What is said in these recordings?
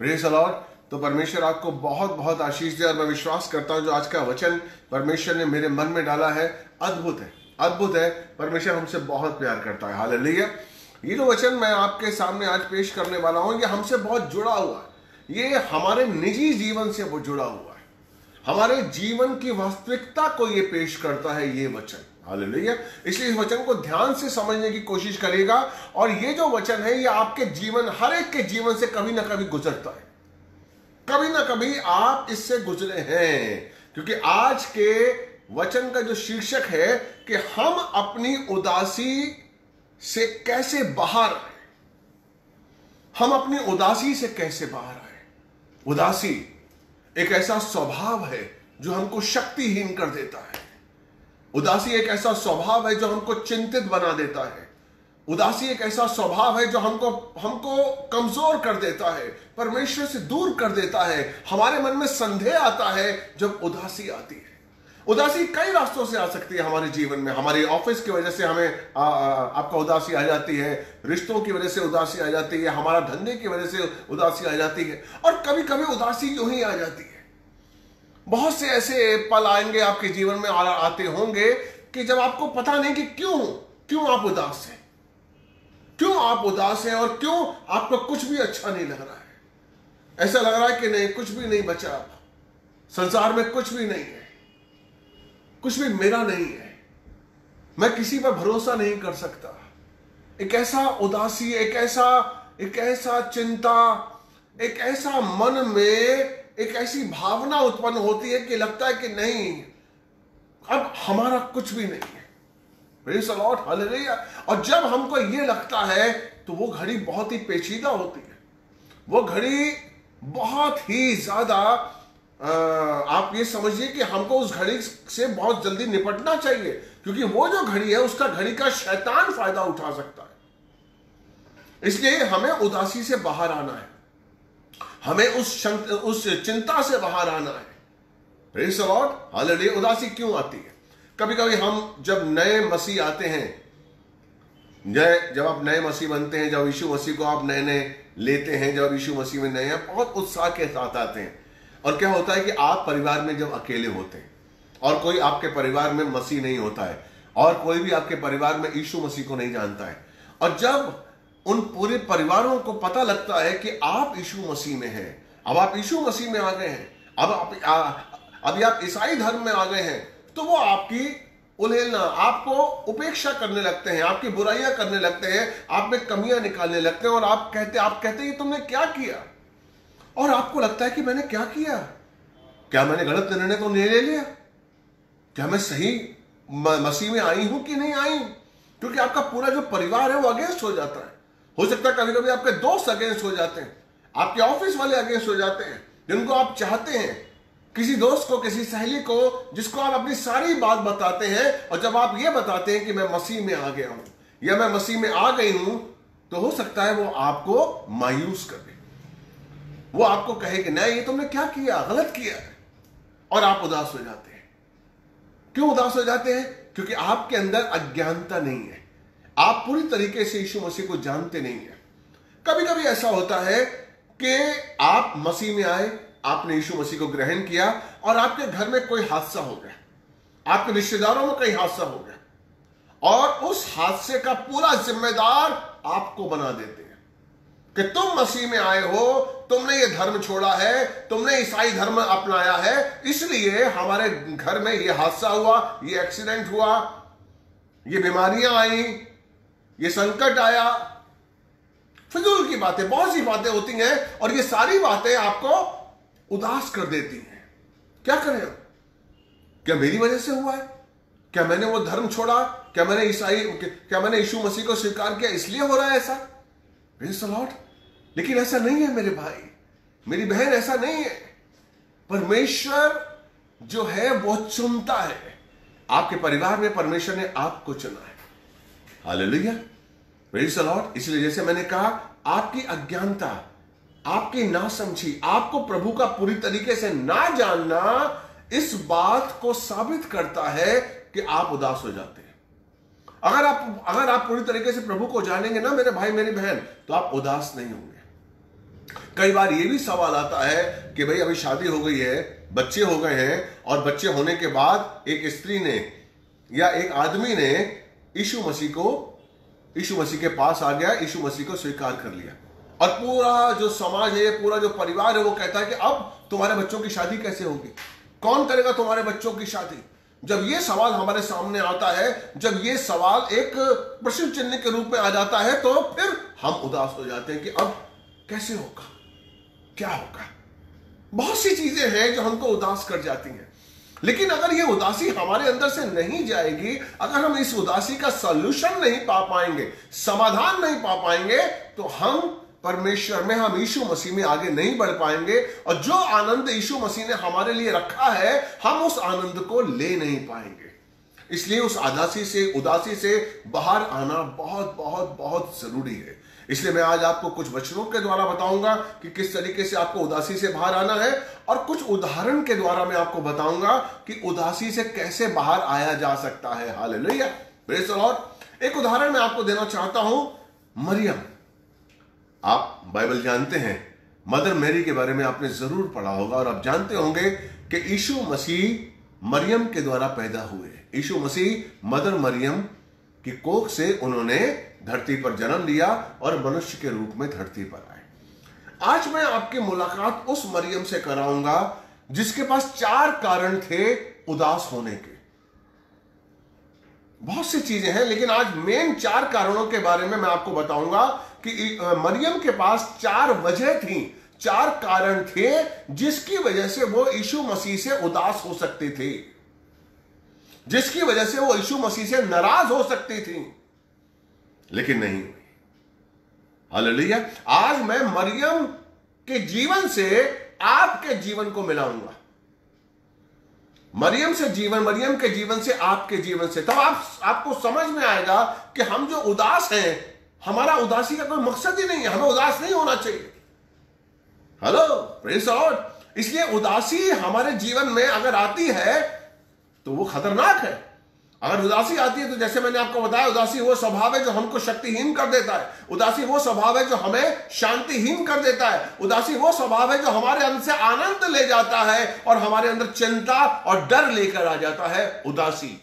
Praise the Lord. तो परमेश्वर आपको बहुत बहुत आशीष दे। और मैं विश्वास करता हूँ जो आज का वचन परमेश्वर ने मेरे मन में डाला है अद्भुत है, अद्भुत है। परमेश्वर हमसे बहुत प्यार करता है। हालेलुया। ये जो वचन मैं आपके सामने आज पेश करने वाला हूँ ये हमसे बहुत जुड़ा हुआ है, ये हमारे निजी जीवन से बहुत जुड़ा हुआ है, हमारे जीवन की वास्तविकता को ये पेश करता है ये वचन। हालेलुया। इसलिए इस वचन को ध्यान से समझने की कोशिश करिएगा। और ये जो वचन है ये आपके जीवन, हर एक के जीवन से कभी ना कभी गुजरता है, कभी ना कभी आप इससे गुजरे हैं। क्योंकि आज के वचन का जो शीर्षक है कि हम अपनी उदासी से कैसे बाहर आए, हम अपनी उदासी से कैसे बाहर आए। उदासी एक ऐसा स्वभाव है जो हमको शक्तिहीन कर देता है। उदासी एक ऐसा स्वभाव है जो हमको चिंतित बना देता है। उदासी एक ऐसा स्वभाव है जो हमको कमजोर कर देता है, परमेश्वर से दूर कर देता है। हमारे मन में संदेह आता है जब उदासी आती है। उदासी कई रास्तों से आ सकती है हमारे जीवन में। हमारे ऑफिस की वजह से हमें आपका उदासी आ जाती है, रिश्तों की वजह से उदासी आ जाती है, हमारा धंधे की वजह से उदासी आ जाती है। और कभी कभी उदासी यूं ही आ जाती है। बहुत से ऐसे पल आएंगे आपके जीवन में, आते होंगे कि जब आपको पता नहीं कि क्यों आप उदास हैं, क्यों आप उदास हैं और क्यों आपको कुछ भी अच्छा नहीं लग रहा है। ऐसा लग रहा है कि नहीं, कुछ भी नहीं बचा, संसार में कुछ भी नहीं है, कुछ भी मेरा नहीं है, मैं किसी पर भरोसा नहीं कर सकता। एक ऐसा उदासी, एक ऐसा चिंता, एक ऐसा मन में एक ऐसी भावना उत्पन्न होती है कि लगता है कि नहीं, अब हमारा कुछ भी नहीं है। Praise the Lord. हालेलुया। और जब हमको ये लगता है तो वो घड़ी बहुत ही पेचीदा होती है, वो घड़ी बहुत ही ज्यादा, आप ये समझिए कि हमको उस घड़ी से बहुत जल्दी निपटना चाहिए। क्योंकि वो जो घड़ी है उसका, घड़ी का शैतान फायदा उठा सकता है। इसलिए हमें उदासी से बाहर आना है, हमें उस चिंता से बाहर आना है। Praise the Lord. हालेलुया। उदासी क्यों आती है? कभी कभी हम जब नए मसीह आते हैं, जब आप नए मसीह बनते हैं, जब यीशु मसीह को आप नए नए लेते हैं, जब यीशु मसीह में नए हैं, बहुत उत्साह के साथ आते हैं। और क्या होता है कि आप परिवार में जब अकेले होते हैं और कोई आपके परिवार में मसीह नहीं होता है और कोई भी आपके परिवार में यीशु मसीह को नहीं जानता है, और जब उन पूरे परिवारों को पता लगता है कि आप यीशु मसीह में हैं, अब आप यीशु मसीह में आ गए हैं, अब आप ईसाई धर्म में आ गए हैं, तो वो आपकी उलेलना, आपको उपेक्षा करने लगते हैं, आपकी बुराइयां करने लगते हैं, आप में कमियां निकालने लगते हैं। और आप कहते हैं तुमने क्या किया। और आपको लगता है कि मैंने क्या किया, क्या मैंने गलत निर्णय तो नहीं ले लिया, क्या मैं सही मसीह में आई हूं कि नहीं आई। क्योंकि आपका पूरा जो परिवार है वो अगेंस्ट हो जाता है। हो सकता है कभी कभी आपके दोस्त अगेंस्ट हो जाते हैं, आपके ऑफिस वाले अगेंस्ट हो जाते हैं, जिनको आप चाहते हैं, किसी दोस्त को, किसी सहेली को, जिसको आप अपनी सारी बात बताते हैं। और जब आप ये बताते हैं कि मैं मसीह में आ गया हूं या मैं मसीह में आ गई हूं, तो हो सकता है वो आपको मायूस कर दे, वो आपको कहे कि नहीं, ये तुमने क्या किया, गलत किया है। और आप उदास हो जाते हैं। क्यों उदास हो जाते हैं? क्योंकि आपके अंदर अज्ञानता नहीं है, आप पूरी तरीके से यीशु मसीह को जानते नहीं है। कभी कभी ऐसा होता है कि आप मसीह में आए, आपने यीशु मसीह को ग्रहण किया, और आपके घर में कोई हादसा हो गया, आपके रिश्तेदारों में कोई हादसा हो गया, और उस हादसे का पूरा जिम्मेदार आपको बना देते हैं कि तुम मसीह में आए हो, तुमने ये धर्म छोड़ा है, तुमने ईसाई धर्म अपनाया है, इसलिए हमारे घर में ये हादसा हुआ, ये एक्सीडेंट हुआ, ये बीमारियां आई, ये संकट आया। फिजूल की बातें, बहुत सी बातें होती हैं, और ये सारी बातें आपको उदास कर देती हैं। क्या करें? क्या मेरी वजह से हुआ है? क्या मैंने वो धर्म छोड़ा? क्या मैंने यीशु मसीह को स्वीकार किया, इसलिए हो रहा है ऐसा? Praise the Lord. लेकिन ऐसा नहीं है मेरे भाई, मेरी बहन, ऐसा नहीं है। परमेश्वर जो है वो चुनता है। आपके परिवार में परमेश्वर ने आपको चुना है। हालेलुया। Praise the Lord. इसलिए जैसे मैंने कहा, आपकी अज्ञानता, आपकी नासमझी, आपको प्रभु का पूरी तरीके से ना जानना, इस बात को साबित करता है कि आप उदास हो जाते हैं। अगर आप पूरी तरीके से प्रभु को जानेंगे ना मेरे भाई, मेरी बहन, तो आप उदास नहीं होंगे। कई बार ये भी सवाल आता है कि भाई अभी शादी हो गई है, बच्चे हो गए हैं, और बच्चे होने के बाद एक स्त्री ने या एक आदमी ने यीशु मसीह के पास आ गया, यीशु मसीह को स्वीकार कर लिया, और पूरा जो समाज है, पूरा जो परिवार है, वो कहता है कि अब तुम्हारे बच्चों की शादी कैसे होगी, कौन करेगा तुम्हारे बच्चों की शादी। जब ये सवाल हमारे सामने आता है, जब ये सवाल एक प्रश्न चिन्ह के रूप में आ जाता है, तो फिर हम उदास हो जाते हैं कि अब कैसे होगा, क्या होगा। बहुत सी चीजें हैं जो हमको उदास कर जाती हैं, लेकिन अगर ये उदासी हमारे अंदर से नहीं जाएगी, अगर हम इस उदासी का सॉल्यूशन नहीं पा पाएंगे, समाधान नहीं पा पाएंगे, तो हम परमेश्वर में, हम यीशु मसीह में आगे नहीं बढ़ पाएंगे, और जो आनंद यीशु मसीह ने हमारे लिए रखा है, हम उस आनंद को ले नहीं पाएंगे। इसलिए उस उदासी से बाहर आना बहुत बहुत बहुत जरूरी है। इसलिए मैं आज आपको कुछ वचनों के द्वारा बताऊंगा कि किस तरीके से आपको उदासी से बाहर आना है, और कुछ उदाहरण के द्वारा मैं आपको बताऊंगा कि उदासी से कैसे बाहर आया जा सकता है। Hallelujah, praise the Lord. एक उदाहरण मैं आपको देना चाहता हूं, मरियम। आप बाइबल जानते हैं, मदर मैरी के बारे में आपने जरूर पढ़ा होगा, और आप जानते होंगे कि यीशु मसीह मरियम के द्वारा पैदा हुए। यीशु मसीह मदर मरियम की कोख से उन्होंने धरती पर जन्म लिया और मनुष्य के रूप में धरती पर आए। आज मैं आपकी मुलाकात उस मरियम से कराऊंगा जिसके पास 4 कारण थे उदास होने के। बहुत सी चीजें हैं, लेकिन आज मेन 4 कारणों के बारे में मैं आपको बताऊंगा कि मरियम के पास 4 वजह थी, 4 कारण थे जिसकी वजह से वो यीशु मसीह से उदास हो सकते थे, जिसकी वजह से वो यीशु मसीह से नाराज हो सकती थी, लेकिन नहीं हुई। हालेलुया। आज मैं मरियम के जीवन से आपके जीवन को मिलाऊंगा, मरियम के जीवन से आपके जीवन से, तब आपको समझ में आएगा कि हम जो उदास हैं, हमारा उदासी का कोई मकसद ही नहीं है, हमें उदास नहीं होना चाहिए। Hello, praise the Lord. इसलिए उदासी हमारे जीवन में अगर आती है तो वो खतरनाक है। अगर उदासी आती है तो जैसे मैंने आपको बताया, उदासी वो स्वभाव है जो हमको शक्तिहीन कर देता है, उदासी वो स्वभाव है जो हमें शांतिहीन कर देता है, उदासी वो स्वभाव है जो हमारे अंदर से आनंद ले जाता है और हमारे अंदर चिंता और डर लेकर आ जाता है, उदासी।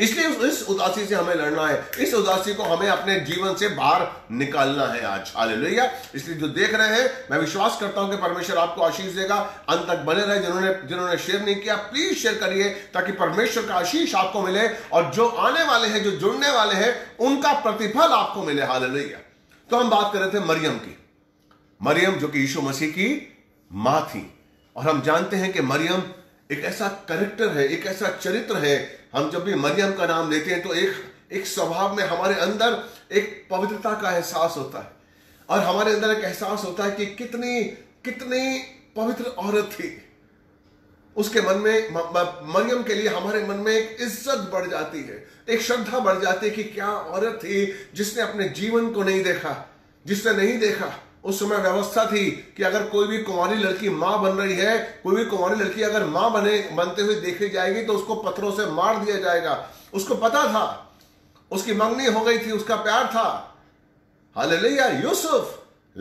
इसलिए इस उदासी से हमें लड़ना है, इस उदासी को हमें अपने जीवन से बाहर निकालना है आज। हालेलुया। इसलिए जो देख रहे हैं, मैं विश्वास करता हूं कि परमेश्वर आपको आशीष देगा। अंत तक बने रहे। जिन्होंने शेयर नहीं किया, प्लीज शेयर करिए ताकि परमेश्वर का आशीष आपको मिले, और जो आने वाले हैं, जो जुड़ने वाले हैं, उनका प्रतिफल आपको मिले। हालेलुया। तो हम बात कर रहे थे मरियम की, मरियम जो कि यीशु मसीह की मां थी, और हम जानते हैं कि मरियम एक ऐसा कैरेक्टर है, एक ऐसा चरित्र है। हम जब भी मरियम का नाम लेते हैं तो एक स्वभाव में हमारे अंदर एक पवित्रता का एहसास होता है, और हमारे अंदर एक एहसास होता है कि कितनी कितनी पवित्र औरत थी। उसके मन में, मरियम के लिए हमारे मन में एक इज्जत बढ़ जाती है, एक श्रद्धा बढ़ जाती है कि क्या औरत थी जिसने अपने जीवन को नहीं देखा, जिसने नहीं देखा। उस समय व्यवस्था थी कि अगर कोई भी कुंवारी लड़की मां बन रही है, कोई भी कुंवारी लड़की अगर मां बनते हुए देखी जाएगी तो उसको पत्थरों से मार दिया जाएगा। उसको पता था, उसकी मंगनी हो गई थी, उसका प्यार था। हालेलुया, यूसुफ।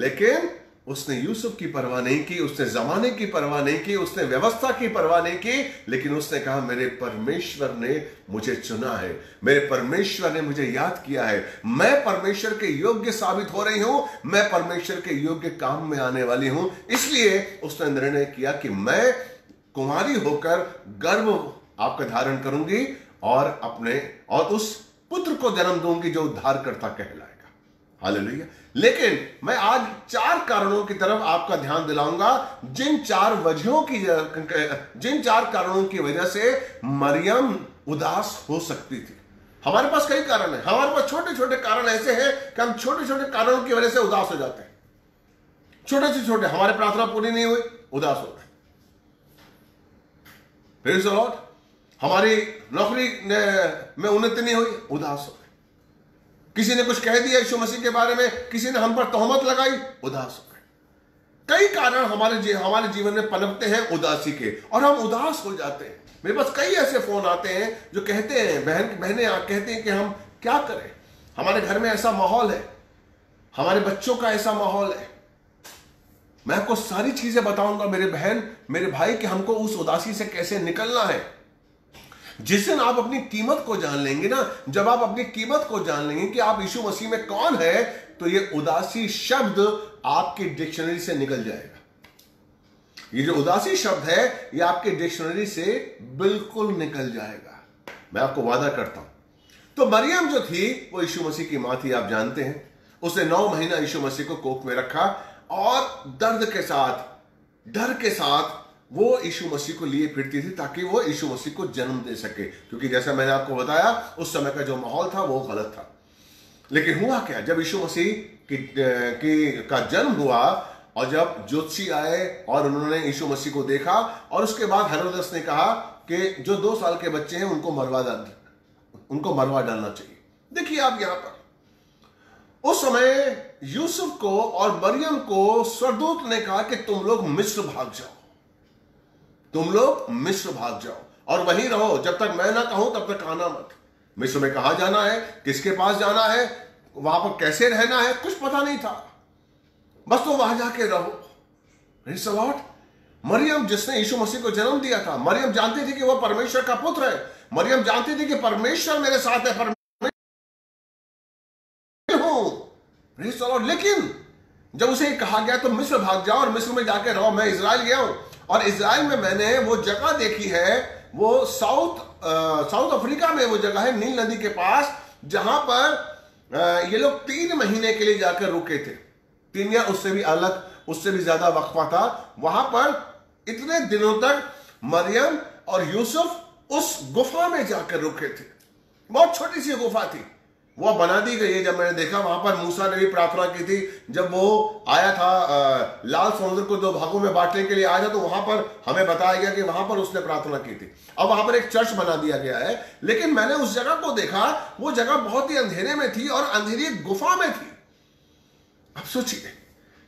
लेकिन उसने यूसुफ की परवाह नहीं की, उसने जमाने की परवाह नहीं की, उसने व्यवस्था की परवाह नहीं की, लेकिन उसने कहा मेरे परमेश्वर ने मुझे चुना है, मेरे परमेश्वर ने मुझे याद किया है, मैं परमेश्वर के योग्य साबित हो रही हूं, मैं परमेश्वर के योग्य काम में आने वाली हूं। इसलिए उसने निर्णय किया कि मैं कुंवारी होकर गर्भ आपका धारण करूंगी और उस पुत्र को जन्म दूंगी जो उद्धारकर्ता कहलाए। हालेलुया। लेकिन मैं आज 4 कारणों की तरफ आपका ध्यान दिलाऊंगा, जिन चार कारणों की वजह से मरियम उदास हो सकती थी। हमारे पास कई कारण हैं, हमारे पास छोटे छोटे कारण ऐसे हैं कि हम छोटे छोटे कारणों की वजह से उदास हो जाते हैं। छोटे से छोटे, हमारी प्रार्थना पूरी नहीं हुई, उदास हो गए। Praise the Lord. हमारी नौकरी में उन्नति नहीं हुई, उदास हो गए। किसी ने कुछ कह दिया यीशु मसीह के बारे में, किसी ने हम पर तोहमत लगाई, उदास हो गए। कई कारण हमारे जीवन में पनपते हैं उदासी के, और हम उदास हो जाते हैं। मेरे पास कई ऐसे फोन आते हैं जो कहते हैं, बहनें कहते हैं कि हम क्या करें, हमारे घर में ऐसा माहौल है, हमारे बच्चों का ऐसा माहौल है, मैं आपको सारी चीजें बताऊंगा मेरे बहन मेरे भाई कि हमको उस उदासी से कैसे निकलना है। जिस दिन आप अपनी कीमत को जान लेंगे ना, जब आप अपनी कीमत को जान लेंगे कि आप यीशु मसीह में कौन है, तो ये उदासी शब्द आपकी डिक्शनरी से निकल जाएगा। ये जो उदासी शब्द है ये आपके डिक्शनरी से बिल्कुल निकल जाएगा, मैं आपको वादा करता हूं। तो मरियम जो थी वो यीशु मसीह की मां थी, आप जानते हैं। उसने 9 महीना यीशु मसीह को कोख में रखा और दर्द के साथ, डर के साथ वो यीशु मसीह को लिए फिरती थी ताकि वो यीशु मसीह को जन्म दे सके, क्योंकि जैसा मैंने आपको बताया उस समय का जो माहौल था वो गलत था। लेकिन हुआ क्या, जब यीशु मसीह का जन्म हुआ और जब ज्योतिषी आए और उन्होंने यीशु मसीह को देखा, और उसके बाद हेरोदेस ने कहा कि जो 2 साल के बच्चे हैं उनको मरवा डालना चाहिए। देखिए आप, यहां पर उस समय यूसुफ को और मरियम को स्वर्गदूत ने कहा कि तुम लोग मिस्र भाग जाओ और वहीं रहो, जब तक मैं ना कहूं तब तक आना मत। मिस्र में कहां जाना है, किसके पास जाना है, वहां पर कैसे रहना है, कुछ पता नहीं था, बस तो वहां जाके रहो। मरियम जिसने यीशु मसीह को जन्म दिया था, मरियम जानती थी कि वह परमेश्वर का पुत्र है, मरियम जानती थी कि परमेश्वर मेरे साथ है, लेकिन जब उसे कहा गया तो मिस्र भाग जाओ और मिस्र में जाके रहो। मैं इजराइल गया हूं और इजराइल में मैंने वो जगह देखी है, वो साउथ अफ्रीका में वो जगह है नील नदी के पास, जहां पर ये लोग 3 महीने के लिए जाकर रुके थे। 3 या उससे भी अलग, उससे भी ज्यादा वक्फा था। वहां पर इतने दिनों तक मरियम और यूसुफ उस गुफा में जाकर रुके थे। बहुत छोटी सी गुफा थी, वह बना दी गई है। जब मैंने देखा वहां पर मूसा ने भी प्रार्थना की थी, जब वो आया था लाल समुद्र को 2 भागों में बांटने के लिए आया था, तो वहां पर हमें बताया गया कि वहां पर उसने प्रार्थना की थी। अब वहां पर एक चर्च बना दिया गया है, लेकिन मैंने उस जगह को देखा, वो जगह बहुत ही अंधेरे में थी और अंधेरी गुफा में थी। आप सोचिए,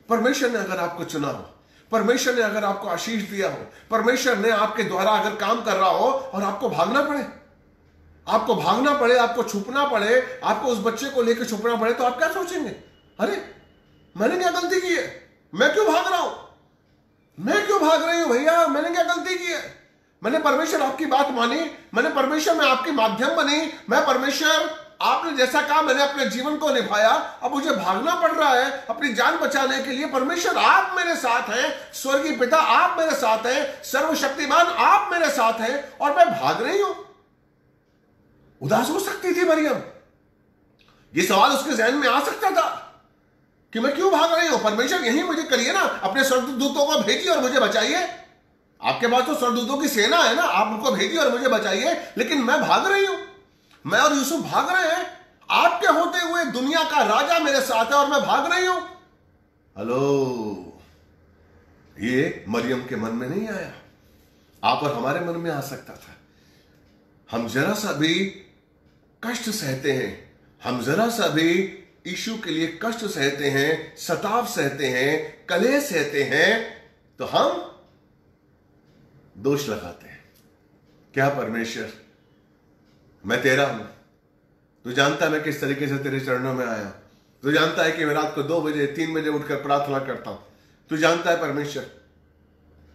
परमेश्वर ने अगर आपको चुना हो, परमेश्वर ने अगर आपको आशीष दिया हो, परमेश्वर ने आपके द्वारा अगर काम कर रहा हो और आपको भागना पड़े, आपको भागना पड़े, आपको छुपना पड़े, आपको उस बच्चे को लेकर छुपना पड़े, तो आप क्या सोचेंगे? अरे मैंने क्या गलती की है, मैं क्यों भाग रहा हूं, मैं क्यों भाग रही हूं भैया, मैंने क्या गलती की है? मैंने परमेश्वर आपकी बात मानी, मैंने परमेश्वर में आपके माध्यम बनी, मैं परमेश्वर आपने जैसा कहा मैंने अपने जीवन को निभाया, अब मुझे भागना पड़ रहा है अपनी जान बचाने के लिए। परमेश्वर आप मेरे साथ हैं, स्वर्गीय पिता आप मेरे साथ हैं, सर्वशक्तिमान आप मेरे साथ हैं, और मैं भाग रही हूं। उदास हो सकती थी मरियम, ये सवाल उसके जहन में आ सकता था कि मैं क्यों भाग रही हूं, परमेश्वर यही मुझे करिए ना, अपने स्वर्गदूतों को भेजिए और मुझे बचाइए। आपके पास तो स्वर्गदूतों की सेना है ना, आप उनको भेजिए और मुझे बचाइए, लेकिन मैं भाग रही हूं, मैं और यूसुफ भाग रहे हैं, आपके होते हुए दुनिया का राजा मेरे साथ है और मैं भाग रही हूं। हेलो, ये मरियम के मन में नहीं आया, आप और हमारे मन में आ सकता था। हम जरा सा भी कष्ट सहते हैं, हम जरा सा भी यीशु के लिए कष्ट सहते हैं, सताव सहते हैं, कलेह सहते हैं, तो हम दोष लगाते हैं। क्या परमेश्वर, मैं तेरा हूं, तू जानता है मैं किस तरीके से तेरे चरणों में आया, तू जानता है कि मैं रात को 2 बजे 3 बजे उठकर प्रार्थना करता हूं, तू जानता है परमेश्वर,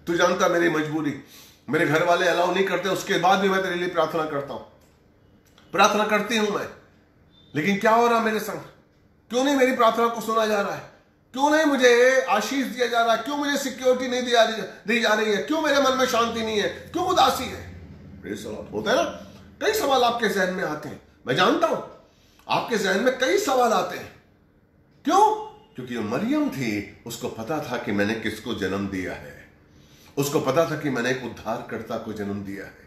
तू जानता है मेरी मजबूरी, मेरे घर वाले अलाउ नहीं करते, उसके बाद भी मैं तेरे लिए प्रार्थना करता हूं, प्रार्थना करती हूं मैं, लेकिन क्या हो रहा मेरे संग, क्यों नहीं मेरी प्रार्थना को सुना जा रहा है, क्यों नहीं मुझे आशीष दिया जा रहा है, क्यों मुझे सिक्योरिटी नहीं दी जा रही है, क्यों मेरे मन में शांति नहीं है, क्यों उदासी है। होता है ना, कई सवाल आपके जहन में आते हैं, मैं जानता हूं आपके जहन में कई सवाल आते हैं। क्यों? क्योंकि मरियम थी, उसको पता था कि मैंने किसको जन्म दिया है, उसको पता था कि मैंने एक उद्धारकर्ता को जन्म दिया है।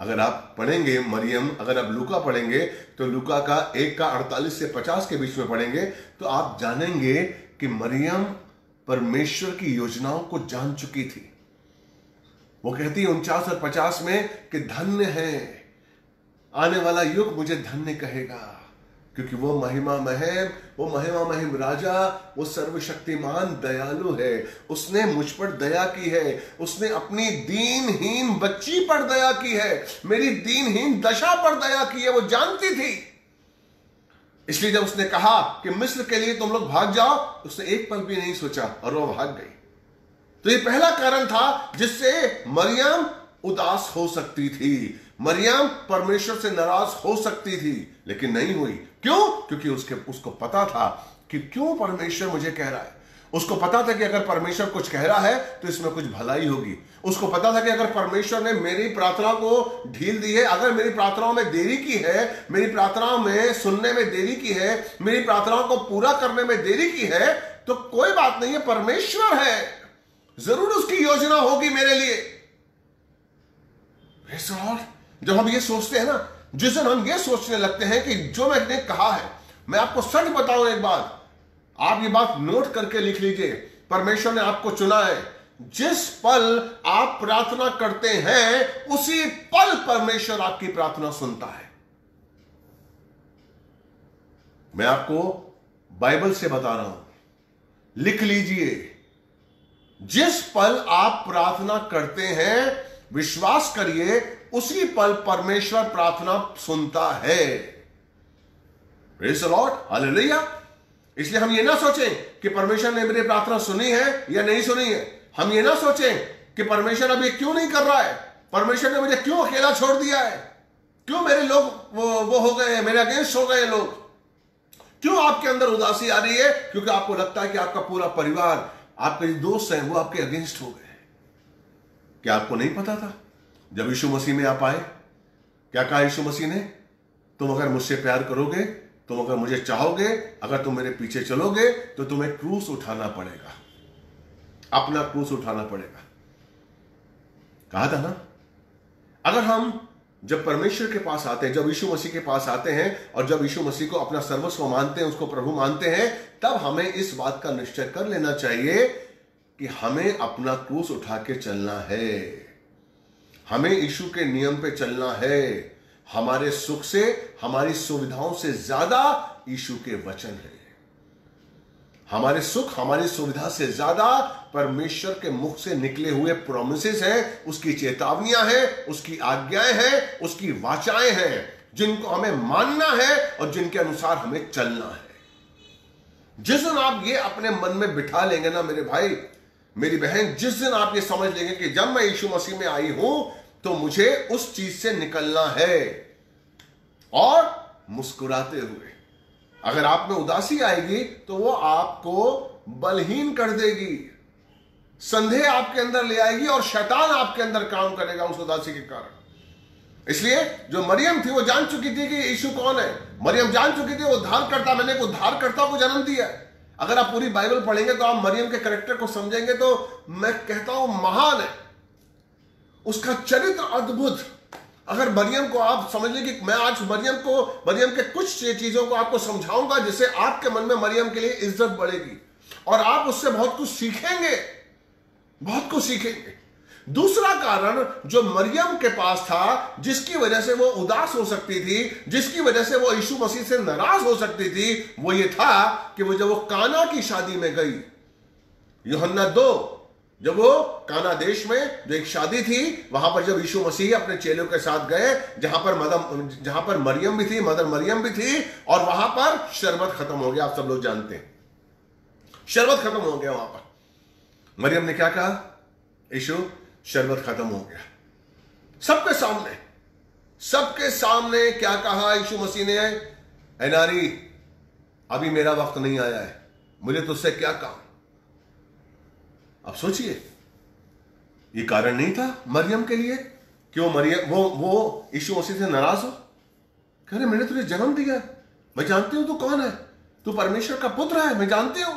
अगर आप पढ़ेंगे मरियम, अगर आप लूका पढ़ेंगे तो लूका का 1 का 48 से 50 के बीच में पढ़ेंगे तो आप जानेंगे कि मरियम परमेश्वर की योजनाओं को जान चुकी थी। वो कहती है 49 और 50 में कि धन्य है आने वाला युग, मुझे धन्य कहेगा, क्योंकि वो महिमा महिम राजा, वो सर्वशक्तिमान दयालु है, उसने मुझ पर दया की है, उसने अपनी दीनहीन बच्ची पर दया की है, मेरी दीनहीन दशा पर दया की है। वो जानती थी, इसलिए जब उसने कहा कि मिस्र के लिए तुम लोग भाग जाओ, उसने एक पल भी नहीं सोचा और वो भाग गई। तो ये पहला कारण था जिससे मरियम उदास हो सकती थी, मरियम परमेश्वर से नाराज हो सकती थी, लेकिन नहीं हुई। क्यों? क्योंकि उसको पता था कि क्यों परमेश्वर मुझे कह रहा है। उसको पता था कि अगर परमेश्वर कुछ कह रहा है तो इसमें कुछ भलाई होगी। उसको पता था कि अगर परमेश्वर ने मेरी प्रार्थना को ढील दी है, अगर मेरी प्रार्थनाओं में देरी की है, मेरी प्रार्थनाओं में सुनने में देरी की है, मेरी प्रार्थनाओं को पूरा करने में देरी की है, तो कोई बात नहीं है, परमेश्वर है, जरूर उसकी योजना होगी मेरे लिए। जब हम ये सोचते हैं ना, जिस दिन हम ये सोचने लगते हैं कि जो मैंने कहा है, मैं आपको सच बताऊं एक बात, आप ये बात नोट करके लिख लीजिए, परमेश्वर ने आपको चुना है। जिस पल आप प्रार्थना करते हैं उसी पल परमेश्वर आपकी प्रार्थना सुनता है। मैं आपको बाइबल से बता रहा हूं, लिख लीजिए, जिस पल आप प्रार्थना करते हैं, विश्वास करिए उसी पल परमेश्वर प्रार्थना सुनता है। Praise the Lord, hallelujah. इसलिए हम ये ना सोचें कि परमेश्वर ने मेरी प्रार्थना सुनी है या नहीं सुनी है। हम ये ना सोचें कि परमेश्वर अब ये क्यों नहीं कर रहा है, परमेश्वर ने मुझे क्यों अकेला छोड़ दिया है, क्यों मेरे लोग वो हो गए हैं, मेरे अगेंस्ट हो गए लोग, क्यों आपके अंदर उदासी आ रही है, क्योंकि आपको लगता है कि आपका पूरा परिवार, आपके जो दोस्त हैं, वो आपके अगेंस्ट हो गए। क्या आपको नहीं पता था जब यीशु मसीह में आप आए, क्या कहा यीशु मसीह ने? तुम अगर मुझसे प्यार करोगे, तुम अगर मुझे चाहोगे, अगर तुम मेरे पीछे चलोगे, तो तुम्हें क्रूस उठाना पड़ेगा, अपना क्रूस उठाना पड़ेगा। कहा था ना। अगर हम जब परमेश्वर के पास आते हैं, जब यीशु मसीह के पास आते हैं, और जब यीशु मसीह को अपना सर्वस्व मानते हैं, उसको प्रभु मानते हैं, तब हमें इस बात का निश्चय कर लेना चाहिए कि हमें अपना क्रूस उठा के चलना है, हमें यीशु के नियम पे चलना है। हमारे सुख से, हमारी सुविधाओं से ज्यादा यीशु के वचन है। हमारे सुख, हमारी सुविधा से ज्यादा परमेश्वर के मुख से निकले हुए प्रोमिसेस हैं, उसकी चेतावनियां हैं, उसकी आज्ञाएं हैं, उसकी वाचाएं हैं, जिनको हमें मानना है और जिनके अनुसार हमें चलना है। जिस दिन आप ये अपने मन में बिठा लेंगे ना मेरे भाई, मेरी बहन, जिस दिन आप ये समझ लेंगे कि जब मैं यीशु मसीह में आई हूं तो मुझे उस चीज से निकलना है, और मुस्कुराते हुए, अगर आप में उदासी आएगी तो वो आपको बलहीन कर देगी, संदेह आपके अंदर ले आएगी, और शैतान आपके अंदर काम करेगा उस उदासी के कारण। इसलिए जो मरियम थी वो जान चुकी थी कि यीशु कौन है। मरियम जान चुकी थी वो उद्धारकर्ता, मैंने उद्धारकर्ता को जन्म दिया है। अगर आप पूरी बाइबल पढ़ेंगे तो आप मरियम के कैरेक्टर को समझेंगे तो मैं कहता हूं महान है, उसका चरित्र अद्भुत। अगर मरियम को आप समझ लें कि मैं आज मरियम के कुछ चीजों को आपको समझाऊंगा जिससे आपके मन में मरियम के लिए इज्जत बढ़ेगी और आप उससे बहुत कुछ सीखेंगे, बहुत कुछ सीखेंगे। दूसरा कारण जो मरियम के पास था, जिसकी वजह से वो उदास हो सकती थी, जिसकी वजह से वो यीशु मसीह से नाराज हो सकती थी, वो ये था कि वो जब वो काना की शादी में गई, यूहन्ना 2, जब वो काना देश में जो एक शादी थी, वहां पर जब यीशु मसीह अपने चेलों के साथ गए, जहां पर मरियम भी थी, मदर मरियम भी थी, और वहां पर शरबत खत्म हो गया। आप सब लोग जानते हैं शरबत खत्म हो गया। वहां पर मरियम ने क्या कहा? यीशु, शरबत खत्म हो गया। सबके सामने क्या कहा यीशु मसीह ने? ऐ नारी, अभी मेरा वक्त नहीं आया है, मुझे तुझसे क्या काम। अब सोचिए, ये कारण नहीं था मरियम के लिए क्यों मरियम वो यीशु मसीह से नाराज हो। कह रहे, मैंने तुझे जन्म दिया, मैं जानती हूं तू कौन है, तू परमेश्वर का पुत्र है, मैं जानती हूं,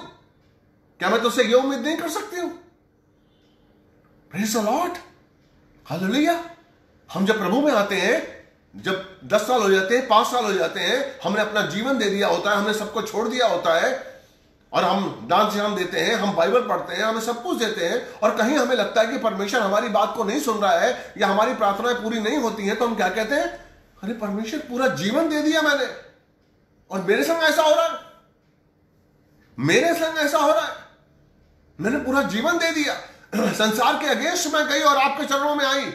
क्या मैं तुझसे यह उम्मीद नहीं कर सकती हूं? Praise the Lord, hallelujah. हम जब प्रभु में आते हैं, जब 10 साल हो जाते हैं, 5 साल हो जाते हैं, हमने अपना जीवन दे दिया होता है, हमने सबको छोड़ दिया होता है, और हम दान श्याम देते हैं, हम बाइबल पढ़ते हैं, हमें सब कुछ देते हैं, और कहीं हमें लगता है कि परमेश्वर हमारी बात को नहीं सुन रहा है या हमारी प्रार्थनाएं पूरी नहीं होती हैं, तो हम क्या कहते हैं? अरे परमेश्वर, पूरा जीवन दे दिया मैंने और मेरे संग ऐसा हो रहा है, मेरे संग ऐसा हो रहा है, मैंने पूरा जीवन दे दिया, संसार के अगेंस्ट में गई और आपके चरणों में आई,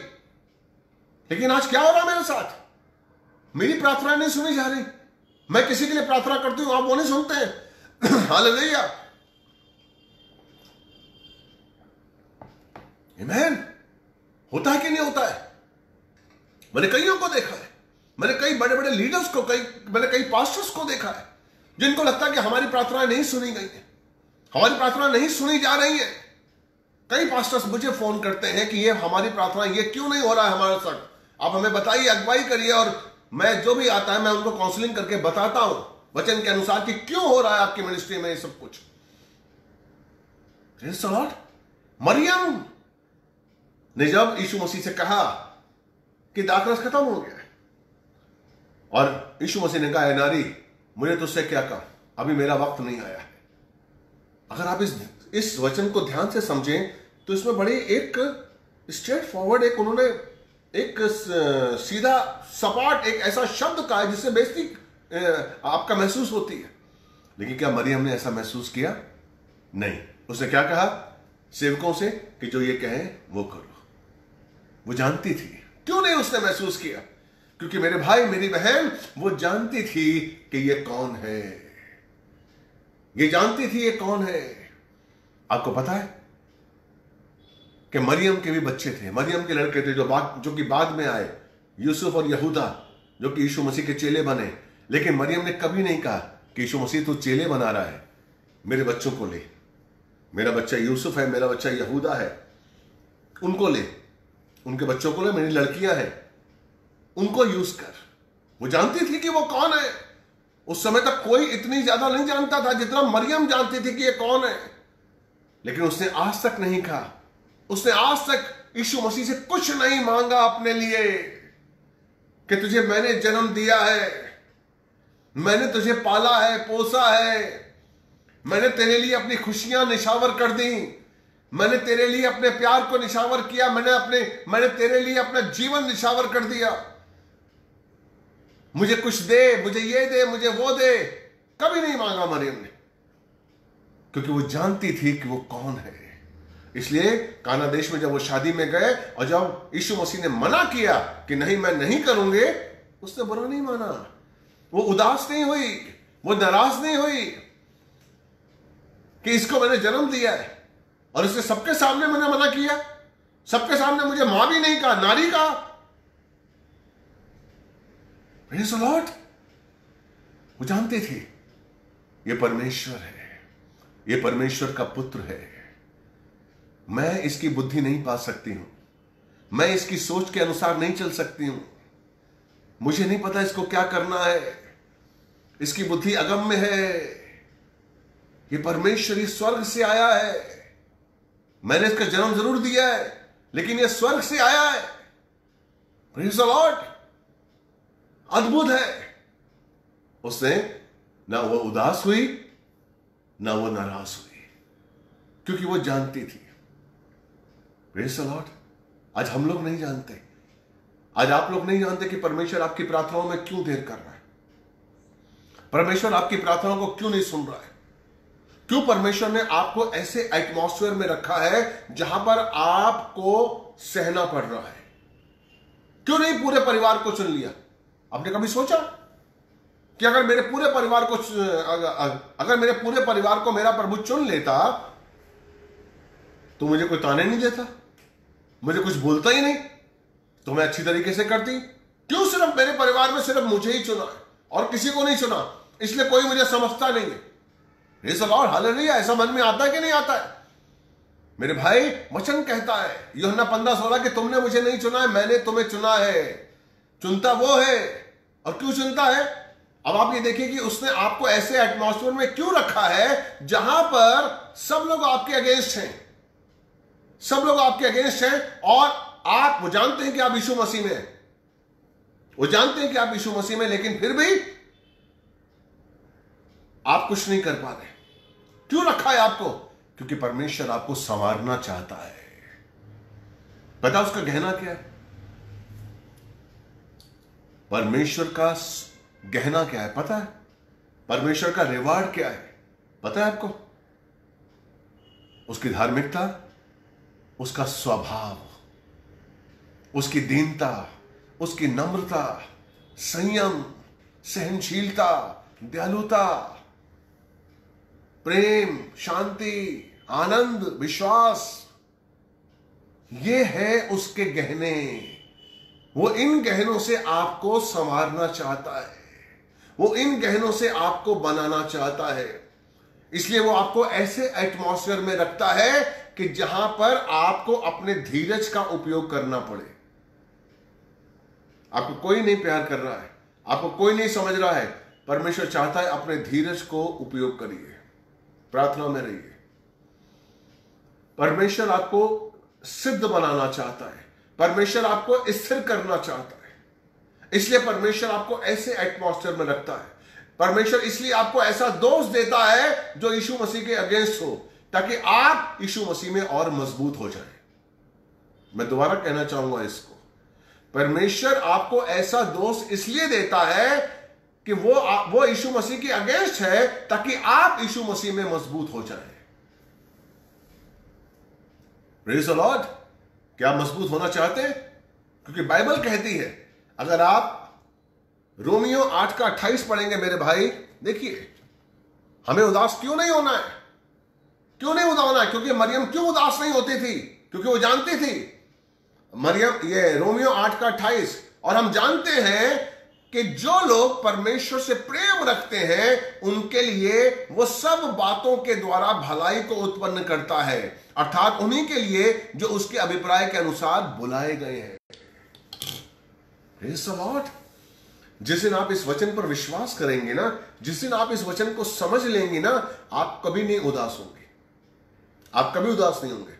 लेकिन आज क्या हो रहा है मेरे साथ? मेरी प्रार्थना नहीं सुनी जा रही। मैं किसी के लिए प्रार्थना करती हूं, आप वो नहीं सुनते हैं। हालेलुया। आमीन। होता है कि नहीं होता है? मैंने कईयों को देखा है, मैंने कई बड़े बड़े लीडर्स को, मैंने कई पास्टर्स को देखा है जिनको लगता है कि हमारी प्रार्थनाएं नहीं सुनी गई है, हमारी प्रार्थना नहीं सुनी जा रही है। कई पास्टर्स मुझे फोन करते हैं कि ये हमारी प्रार्थना ये क्यों नहीं हो रहा है हमारे साथ, आप हमें बताइए, अगुवाई करिए। और मैं जो भी आता है मैं उनको काउंसलिंग करके बताता हूं वचन के अनुसार कि क्यों हो रहा है आपकी मिनिस्ट्री में ये सब कुछ। Praise the Lord. मरियम ने जब यीशु मसीह से कहा कि दाखरस खत्म हो गया है, और यीशु मसीह ने कहा है नारी मुझे तुझसे क्या काम, अभी मेरा वक्त नहीं आया है। अगर आप इस वचन को ध्यान से समझें तो इसमें बड़ी एक स्ट्रेट फॉरवर्ड, एक उन्होंने एक सीधा सपाट एक ऐसा शब्द कहा है जिससे बेइज्जती आपका महसूस होती है। लेकिन क्या मरियम ने ऐसा महसूस किया? नहीं। उसने क्या कहा सेवकों से कि जो ये कहें वो करो। वो जानती थी। क्यों नहीं उसने महसूस किया? क्योंकि मेरे भाई मेरी बहन वो जानती थी कि ये कौन है, ये जानती थी ये कौन है। आपको पता है कि मरियम के भी बच्चे थे, मरियम के लड़के थे जो कि बाद में आए, यूसुफ और यहूदा जो कि यीशु मसीह के चेले बने। लेकिन मरियम ने कभी नहीं कहा कि यीशु मसीह तू चेले बना रहा है, मेरे बच्चों को ले, मेरा बच्चा यूसुफ है, मेरा बच्चा यहूदा है, उनको ले, उनके बच्चों को ले, मेरी लड़कियां हैं उनको यूज कर। वो जानती थी कि वो कौन है। उस समय तक कोई इतनी ज्यादा नहीं जानता था जितना मरियम जानती थी कि ये कौन है। लेकिन उसने आज तक नहीं कहा, उसने आज तक यीशु मसीह से कुछ नहीं मांगा अपने लिए कि तुझे मैंने जन्म दिया है, मैंने तुझे पाला है, पोसा है, मैंने तेरे लिए अपनी खुशियां निशावर कर दी, मैंने तेरे लिए अपने प्यार को निशावर किया, मैंने तेरे लिए अपना जीवन निशावर कर दिया, मुझे कुछ दे, मुझे ये दे, मुझे वो दे। कभी नहीं मांगा मरियम ने, क्योंकि वो जानती थी कि वो कौन है। इसलिए काना देश में जब वो शादी में गए और जब यीशु मसीह ने मना किया कि नहीं मैं नहीं करूंगे, उसने बुरा नहीं माना, वो उदास नहीं हुई, वो नाराज नहीं हुई कि इसको मैंने जन्म दिया है और इसने सबके सामने मैंने मना किया, सबके सामने मुझे मां भी नहीं कहा, नारी कहा। Praise the Lord. वो जानते थे ये परमेश्वर है, ये परमेश्वर का पुत्र है, मैं इसकी बुद्धि नहीं पा सकती हूं, मैं इसकी सोच के अनुसार नहीं चल सकती हूं, मुझे नहीं पता इसको क्या करना है, इसकी बुद्धि अगम्य है, ये परमेश्वर ये स्वर्ग से आया है, मैंने इसका जन्म जरूर दिया है लेकिन ये स्वर्ग से आया है। Praise the Lord. अद्भुत है। उसने ना वो उदास हुई ना वो नाराज हुई, क्योंकि वो जानती थी। Praise the Lord. आज हम लोग नहीं जानते, आज आप लोग नहीं जानते कि परमेश्वर आपकी प्रार्थनाओं में क्यों देर कर रहा है, परमेश्वर आपकी प्रार्थनाओं को क्यों नहीं सुन रहा है, क्यों परमेश्वर ने आपको ऐसे एटमॉस्फेयर में रखा है जहां पर आपको सहना पड़ रहा है। क्यों नहीं पूरे परिवार को चुन लिया? आपने कभी सोचा कि अगर मेरे पूरे परिवार को मेरा प्रभु चुन लेता तो मुझे कोई ताने नहीं देता, मुझे कुछ बोलता ही नहीं, तो मैं अच्छी तरीके से करती। क्यों सिर्फ मेरे परिवार में सिर्फ मुझे ही चुना और किसी को नहीं चुना, इसलिए कोई मुझे समझता नहीं है। Praise the Lord. हालेलुया। ऐसा मन में आता है कि नहीं आता है? मेरे भाई वचन कहता है यूहन्ना 15:16 कि तुमने मुझे नहीं चुना है, मैंने तुम्हें चुना है। चुनता वो है। और क्यों चुनता है? अब आप ये देखिए कि उसने आपको ऐसे एटमॉस्फेयर में क्यों रखा है जहां पर सब लोग आपके अगेंस्ट हैं, सब लोग आपके अगेंस्ट हैं, और आप वो जानते हैं कि आप यीशु मसीह में हैं, वो जानते हैं कि आप यीशु मसीह में, लेकिन फिर भी आप कुछ नहीं कर पा रहे। क्यों रखा है आपको? क्योंकि परमेश्वर आपको संवारना चाहता है। पता उसका गहना क्या है? परमेश्वर का गहना क्या है पता है? परमेश्वर का रिवार्ड क्या है पता है आपको? उसकी धार्मिकता, उसका स्वभाव, उसकी दीनता, उसकी नम्रता, संयम, सहनशीलता, दयालुता, प्रेम, शांति, आनंद, विश्वास, ये है उसके गहने, वो इन गहनों से आपको संवारना चाहता है, वो इन गहनों से आपको बनाना चाहता है। इसलिए वो आपको ऐसे एटमॉस्फेयर में रखता है कि जहां पर आपको अपने धीरज का उपयोग करना पड़े। आपको कोई नहीं प्यार कर रहा है, आपको कोई नहीं समझ रहा है, परमेश्वर चाहता है अपने धीरज को उपयोग करिए, प्रार्थना में रहिए। परमेश्वर आपको सिद्ध बनाना चाहता है, परमेश्वर आपको स्थिर करना चाहता है, इसलिए परमेश्वर आपको ऐसे एटमॉस्फेयर में रखता है। परमेश्वर इसलिए आपको ऐसा दोष देता है जो यीशु मसीह के अगेंस्ट हो, ताकि आप यीशु मसीह में और मजबूत हो जाए। मैं दोबारा कहना चाहूंगा इसको, परमेश्वर आपको ऐसा दोष इसलिए देता है कि वो यीशु मसीह के अगेंस्ट है, ताकि आप यीशु मसीह में मजबूत हो जाए। Praise the Lord. क्या आप मजबूत होना चाहते हैं? क्योंकि बाइबल कहती है, अगर आप रोमियो 8:28 पढ़ेंगे मेरे भाई, देखिए हमें उदास क्यों नहीं होना है, क्यों नहीं उदास होना है? क्योंकि मरियम क्यों उदास नहीं होती थी? क्योंकि वो जानती थी मरियम, ये रोमियो 8:28। और हम जानते हैं कि जो लोग परमेश्वर से प्रेम रखते हैं उनके लिए वो सब बातों के द्वारा भलाई को उत्पन्न करता है, अर्थात उन्हीं के लिए जो उसके अभिप्राय के अनुसार बुलाए गए हैं। जिस दिन आप इस वचन पर विश्वास करेंगे ना, जिस दिन आप इस वचन को समझ लेंगे ना, आप कभी नहीं उदास होंगे, आप कभी उदास नहीं होंगे।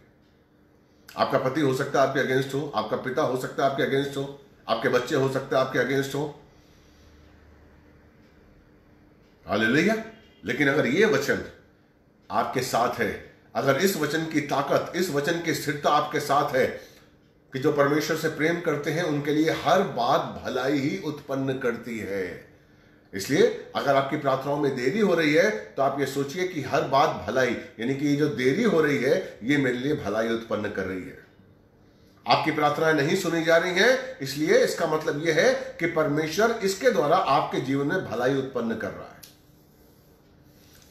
आपका पति हो सकता है आपके अगेंस्ट हो, आपका पिता हो सकता है आपके अगेंस्ट हो, आपके बच्चे हो सकता है आपके अगेंस्ट हो, हालेलुया। लेकिन अगर ये वचन आपके साथ है, अगर इस वचन की ताकत, इस वचन की स्थिरता आपके साथ है कि जो परमेश्वर से प्रेम करते हैं उनके लिए हर बात भलाई ही उत्पन्न करती है। इसलिए अगर आपकी प्रार्थनाओं में देरी हो रही है तो आप ये सोचिए कि हर बात भलाई, यानी कि ये जो देरी हो रही है ये मेरे लिए भलाई उत्पन्न कर रही है। आपकी प्रार्थनाएं नहीं सुनी जा रही हैं, इसलिए इसका मतलब यह है कि परमेश्वर इसके द्वारा आपके जीवन में भलाई उत्पन्न कर रहा है।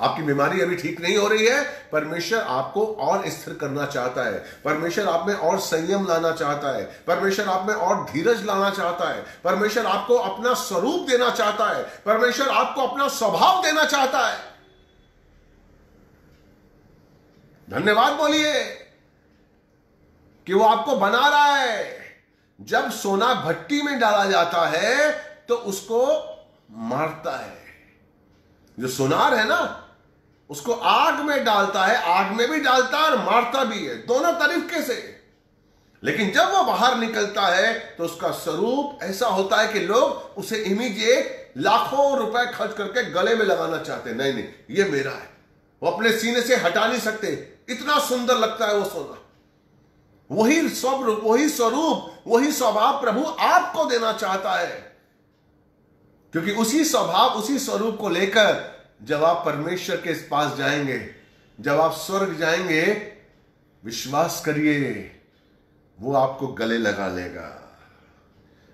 आपकी बीमारी अभी ठीक नहीं हो रही है, परमेश्वर आपको और स्थिर करना चाहता है, परमेश्वर आप में और संयम लाना चाहता है, परमेश्वर आप में और धीरज लाना चाहता है, परमेश्वर आपको अपना स्वरूप देना चाहता है, परमेश्वर आपको अपना स्वभाव देना चाहता है। धन्यवाद बोलिए कि वो आपको बना रहा है। जब सोना भट्टी में डाला जाता है तो उसको मारता है, जो सोनार है ना उसको आग में डालता है, आग में भी डालता है और मारता भी है, दोनों तरीके से। लेकिन जब वो बाहर निकलता है तो उसका स्वरूप ऐसा होता है कि लोग उसे इमीडिएट लाखों रुपए खर्च करके गले में लगाना चाहते हैं। नहीं नहीं, ये मेरा है। वो अपने सीने से हटा नहीं सकते, इतना सुंदर लगता है वो सोना। वही स्वरूप, वही स्वरूप, वही स्वभाव प्रभु आपको देना चाहता है, क्योंकि उसी स्वभाव, उसी स्वरूप को लेकर जब आप परमेश्वर के पास जाएंगे, जब आप स्वर्ग जाएंगे, विश्वास करिए वो आपको गले लगा लेगा।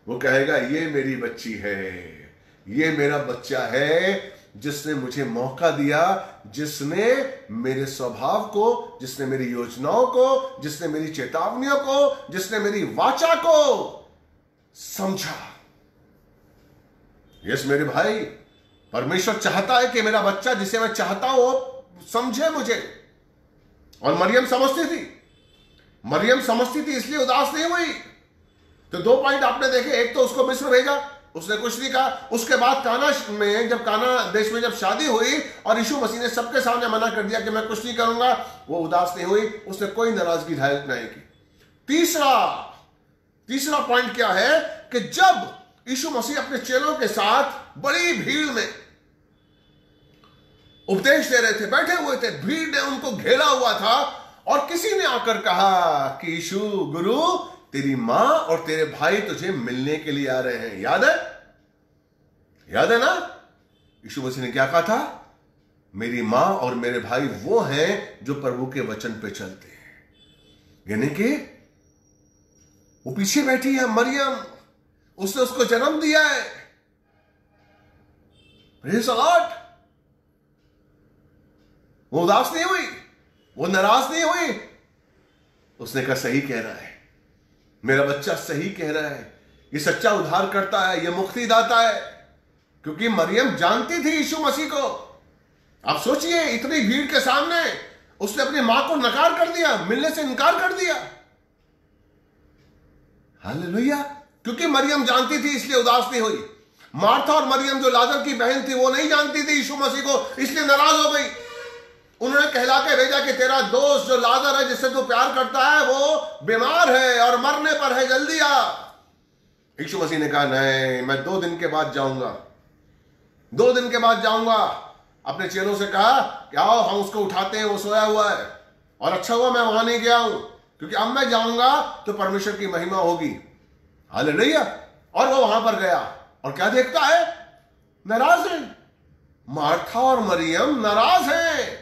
वो कहेगा ये मेरी बच्ची है, ये मेरा बच्चा है, जिसने मुझे मौका दिया, जिसने मेरे स्वभाव को, जिसने मेरी योजनाओं को, जिसने मेरी चेतावनियों को, जिसने मेरी वाचा को समझा। यस मेरे भाई, परमेश्वर चाहता है कि मेरा बच्चा, जिसे मैं चाहता हूं, वो समझे मुझे। और मरियम समझती थी, मरियम समझती थी, इसलिए उदास नहीं हुई। तो दो पॉइंट आपने देखे, एक तो उसको मिस्र भेजा, उसने कुछ नहीं कहा। उसके बाद काना में, जब काना देश में जब शादी हुई और यीशु मसीह ने सबके सामने मना कर दिया कि मैं कुछ नहीं करूंगा, वो उदास नहीं हुई, उसने कोई नाराजगी जाहिर नहीं की। तीसरा पॉइंट क्या है कि जब यीशु मसीह अपने चेलों के साथ बड़ी भीड़ में उपदेश दे रहे थे, बैठे हुए थे, भीड़ ने उनको घेरा हुआ था, और किसी ने आकर कहा कि यीशु गुरु, तेरी मां और तेरे भाई तुझे मिलने के लिए आ रहे हैं। याद है, याद है ना? यीशु मसीह ने क्या कहा था? मेरी मां और मेरे भाई वो हैं जो प्रभु के वचन पे चलते हैं। यानी कि वो पीछे बैठी है मरियम, उसने उसको जन्म दिया है। Praise the Lord. वो उदास नहीं हुई, वो नाराज नहीं हुई, उसने कहा सही कह रहा है, मेरा बच्चा सही कह रहा है, ये सच्चा उद्धार करता है, ये मुक्ति दाता है। क्योंकि मरियम जानती थी यीशु मसीह को। आप सोचिए, इतनी भीड़ के सामने उसने अपनी मां को नकार कर दिया, मिलने से इनकार कर दिया। हालेलुया। क्योंकि मरियम जानती थी इसलिए उदास नहीं हुई। मार्था और मरियम जो लाजर की बहन थी वो नहीं जानती थी यीशु मसीह को, इसलिए नाराज हो गई। उन्होंने कहला के भेजा कि तेरा दोस्त जो लाजर है, जिससे तू प्यार करता है, वो बीमार है और मरने पर है, जल्दी आ। यीशु मसीह ने कहा, नहीं, मैं 2 दिन के बाद जाऊंगा, 2 दिन के बाद जाऊंगा। अपने चेलों से कहा कि आओ हम उसको उठाते हैं, वो सोया हुआ है। और अच्छा हुआ मैं वहां नहीं गया हूं, क्योंकि अब मैं जाऊंगा तो परमेश्वर की महिमा होगी। हालेलुया। और वो वहां पर गया और क्या देखता है? नाराज है। मार्था और मरियम नाराज है,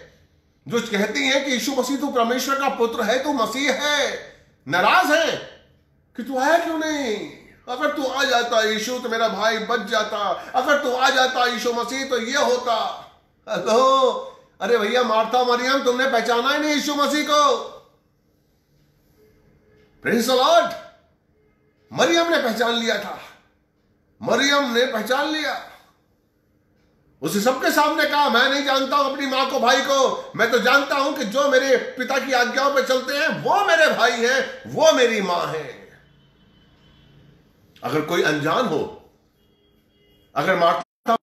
जो कहती हैं कि यीशु मसीह तू परमेश्वर का पुत्र है, तू मसीह है। नाराज है कि तू आया क्यों नहीं? अगर तू आ जाता यीशु तो मेरा भाई बच जाता, अगर तू आ जाता यीशु मसीह तो ये होता। हेलो, अरे भैया मार्था मरियम, तुमने पहचाना ही नहीं यीशु मसीह को। Praise the Lord. मरियम ने पहचान लिया था, मरियम ने पहचान लिया। उसे सबके सामने कहा, मैं नहीं जानता हूं अपनी मां को, भाई को। मैं तो जानता हूं कि जो मेरे पिता की आज्ञाओं पर चलते हैं वो मेरे भाई हैं, वो मेरी मां है। अगर कोई अनजान हो, अगर मार्था,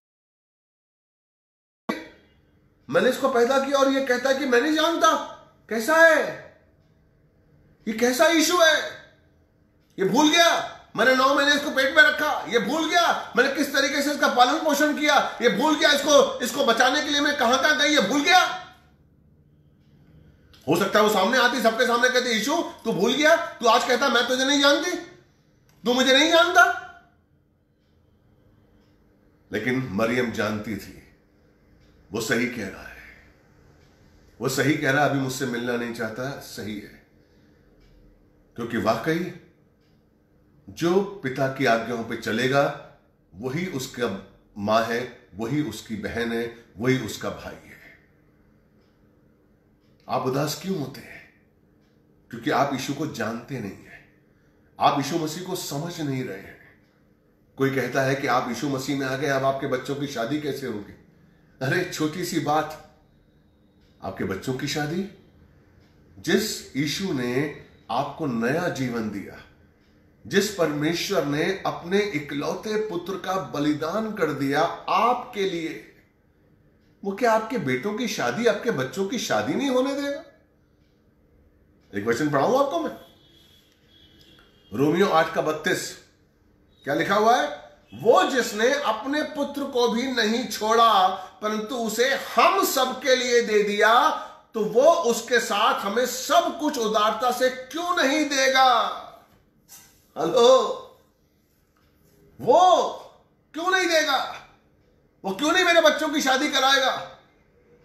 मैंने इसको पैदा किया और ये कहता है कि मैं नहीं जानता, कैसा है ये? कैसा यीशु है? ये भूल गया मैंने 9 महीने इसको पेट में रखा, ये भूल गया मैंने किस तरीके से इसका पालन पोषण किया, ये भूल गया इसको बचाने के लिए मैं कहां गई, ये भूल गया। हो सकता है वो सामने आती, सबके सामने कहती, यीशु तू भूल गया, तू आज कहता मैं तुझे नहीं जानती, तू मुझे नहीं जानता। लेकिन मरियम जानती थी वो सही कह रहा है, वो सही कह रहा है, अभी मुझसे मिलना नहीं चाहता, सही है। क्योंकि वाकई जो पिता की आज्ञाओं पे चलेगा वही उसका मां है, वही उसकी बहन है, वही उसका भाई है। आप उदास क्यों होते हैं? क्योंकि आप यीशु को जानते नहीं हैं, आप यीशु मसीह को समझ नहीं रहे हैं। कोई कहता है कि आप यीशु मसीह में आ गए, अब आपके बच्चों की शादी कैसे होगी? अरे छोटी सी बात, आपके बच्चों की शादी, जिस यीशु ने आपको नया जीवन दिया, जिस परमेश्वर ने अपने इकलौते पुत्र का बलिदान कर दिया आपके लिए, वो क्या आपके बेटों की शादी, आपके बच्चों की शादी नहीं होने देगा? एक वचन पढ़ाऊं आपको मैं, रोमियो 8:32 क्या लिखा हुआ है? वो जिसने अपने पुत्र को भी नहीं छोड़ा परंतु उसे हम सबके लिए दे दिया, तो वो उसके साथ हमें सब कुछ उदारता से क्यों नहीं देगा? हेलो, वो क्यों नहीं देगा? वो क्यों नहीं मेरे बच्चों की शादी कराएगा?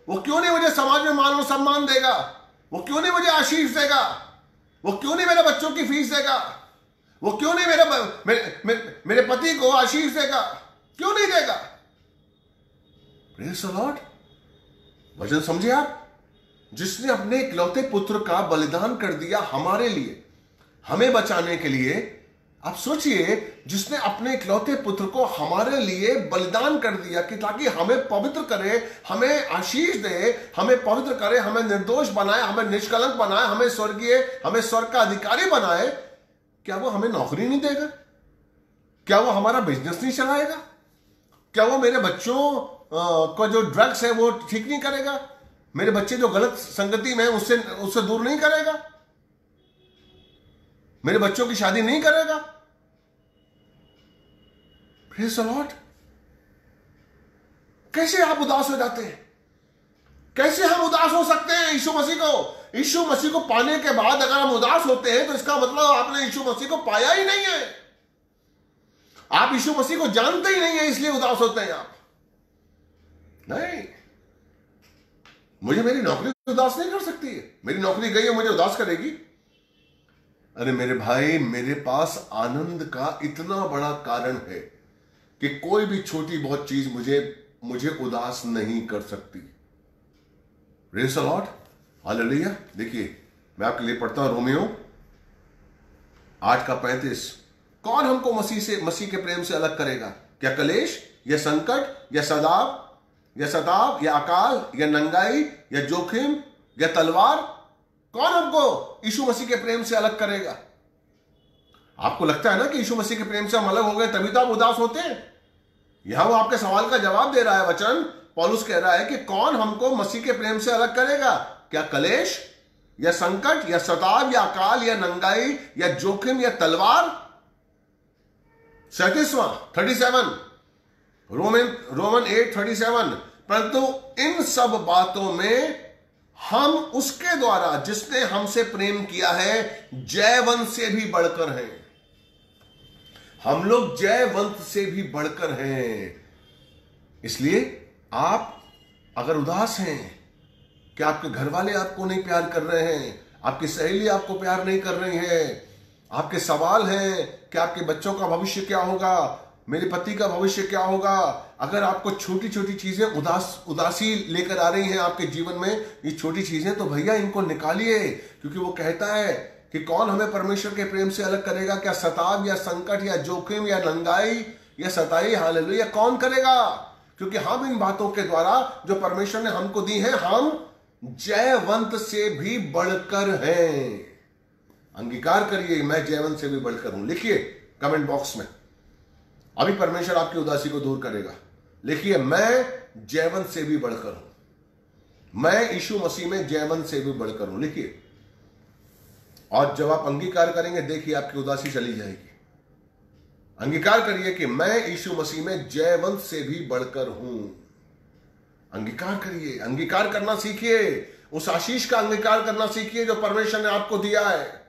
वो क्यों नहीं मुझे समाज में मान और सम्मान देगा? वो क्यों नहीं मुझे आशीष देगा? वो क्यों नहीं मेरे बच्चों की फीस देगा? वो क्यों नहीं मेरे पति को आशीष देगा? क्यों नहीं देगा? Praise the Lord. वचन समझे आप, जिसने अपने इकलौते पुत्र का बलिदान कर दिया हमारे लिए, हमें बचाने के लिए। आप सोचिए, जिसने अपने इकलौते पुत्र को हमारे लिए बलिदान कर दिया कि ताकि हमें पवित्र करे, हमें आशीष दे, हमें पवित्र करे, हमें निर्दोष बनाए, हमें निष्कलंक बनाए, हमें स्वर्ग का अधिकारी बनाए, क्या वो हमें नौकरी नहीं देगा? क्या वो हमारा बिजनेस नहीं चलाएगा? क्या वो मेरे बच्चों का जो ड्रग्स है वो ठीक नहीं करेगा? मेरे बच्चे जो गलत संगति में है उससे दूर नहीं करेगा? मेरे बच्चों की शादी नहीं करेगा? Praise the Lord. कैसे आप उदास हो जाते हैं? कैसे हम उदास हो सकते हैं यीशु मसीह को? यीशु मसीह को पाने के बाद अगर हम उदास होते हैं तो इसका मतलब आपने यीशु मसीह को पाया ही नहीं है। आप यीशु मसीह को जानते ही नहीं है, इसलिए उदास होते हैं आप। नहीं, मुझे मेरी नौकरी उदास नहीं कर सकती है। मेरी नौकरी गई है, मुझे उदास करेगी? अरे मेरे भाई, मेरे पास आनंद का इतना बड़ा कारण है कि कोई भी छोटी बहुत चीज मुझे उदास नहीं कर सकती। Praise the Lord. हालेलुया। देखिए मैं आपके लिए पढ़ता हूं रोमियो 8:35, कौन हमको मसीह के प्रेम से अलग करेगा? क्या कलेश या संकट या सताव या अकाल या नंगाई या जोखिम या तलवार? कौन हमको यीशु मसीह के प्रेम से अलग करेगा? आपको लगता है ना कि यीशु मसीह के प्रेम से हम अलग हो गए तभी तो आप उदास होते हैं। यहां वो आपके सवाल का जवाब दे रहा है। वचन पौलुस कह रहा है कि कौन हमको मसीह के प्रेम से अलग करेगा? क्या कलेश या संकट या सताव या अकाल या नंगाई या जोखिम या तलवार? 37 रोमन 8:37, परंतु इन सब बातों में हम उसके द्वारा जिसने हमसे प्रेम किया है जयवंत से भी बढ़कर हैं। हम लोग जयवंत से भी बढ़कर हैं। इसलिए आप अगर उदास हैं, क्या आपके घर वाले आपको नहीं प्यार कर रहे हैं? आपकी सहेली आपको प्यार नहीं कर रही है? आपके सवाल हैं कि आपके बच्चों का भविष्य क्या होगा, मेरे पति का भविष्य क्या होगा? अगर आपको छोटी छोटी चीजें उदासी लेकर आ रही हैं आपके जीवन में, ये छोटी चीजें, तो भैया इनको निकालिए, क्योंकि वो कहता है कि कौन हमें परमेश्वर के प्रेम से अलग करेगा? क्या सताव या संकट या जोखिम या नंगाई या सताई, हालेलुया, कौन करेगा? क्योंकि हम इन बातों के द्वारा जो परमेश्वर ने हमको दी है, हम जयवंत से भी बढ़कर हैं। अंगीकार करिए, मैं जयवंत से भी बढ़कर हूं। लिखिए कमेंट बॉक्स में, अभी परमेश्वर आपकी उदासी को दूर करेगा। लिखिए, मैं जयवंत से भी बढ़कर हूं, मैं यीशु मसीह में जयवंत से भी बढ़कर हूं। लिखिए, और जब आप अंगीकार करेंगे, देखिए आपकी उदासी चली जाएगी। अंगीकार करिए कि मैं यीशु मसीह में जयवंत से भी बढ़कर हूं। अंगीकार करिए, अंगीकार करना सीखिए, उस आशीष का अंगीकार करना सीखिए जो परमेश्वर ने आपको दिया है।